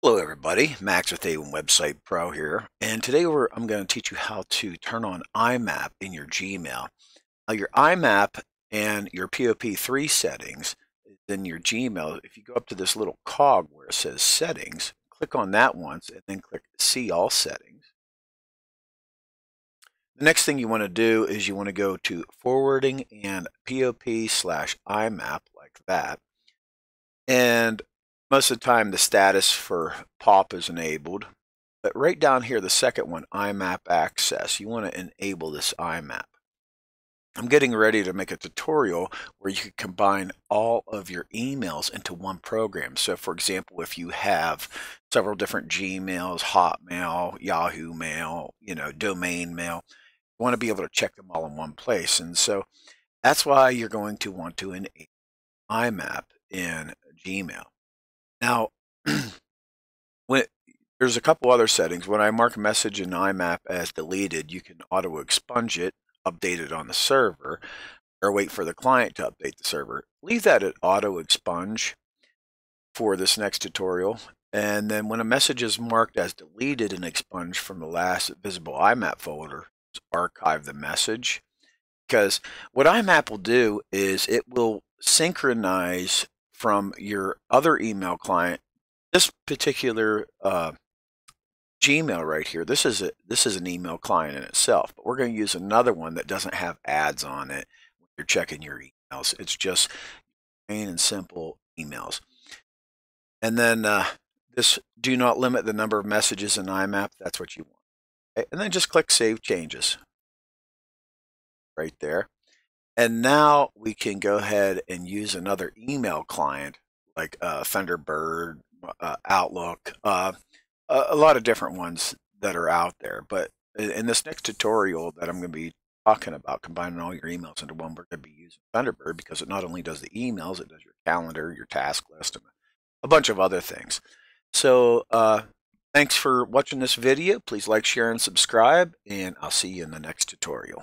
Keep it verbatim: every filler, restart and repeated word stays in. Hello everybody, Max with A one Website Pro here, and today we're, I'm going to teach you how to turn on I map in your Gmail. Now your I map and your P O P three settings in your Gmail, if you go up to this little cog where it says settings, click on that once and then click see all settings. The next thing you want to do is you want to go to forwarding and P O P slash I map like that, and most of the time the status for pop is enabled, but right down here the second one, I map access, you want to enable this I map. I'm getting ready to make a tutorial where you can combine all of your emails into one program. So for example, if you have several different Gmails, Hotmail, Yahoo Mail, you know, domain mail, you want to be able to check them all in one place. And so that's why you're going to want to enable I map in Gmail. Now, when it, there's a couple other settings. When I mark a message in I map as deleted, you can auto-expunge it, update it on the server, or wait for the client to update the server. Leave that at auto-expunge for this next tutorial. And then when a message is marked as deleted and expunged from the last visible I map folder, just archive the message. Because what I map will do is it will synchronize from your other email client, this particular uh, Gmail right here. This is a this is an email client in itself, but we're going to use another one that doesn't have ads on it when you're checking your emails. It's just plain and simple emails. And then uh, this do not limit the number of messages in I map. That's what you want. Okay? And then just click Save Changes right there. And now we can go ahead and use another email client like uh, Thunderbird, uh, Outlook, uh, a, a lot of different ones that are out there. But in, in this next tutorial that I'm going to be talking about, combining all your emails into one, we're going to be using Thunderbird because it not only does the emails, it does your calendar, your task list, and a bunch of other things. So uh, thanks for watching this video. Please like, share, and subscribe, and I'll see you in the next tutorial.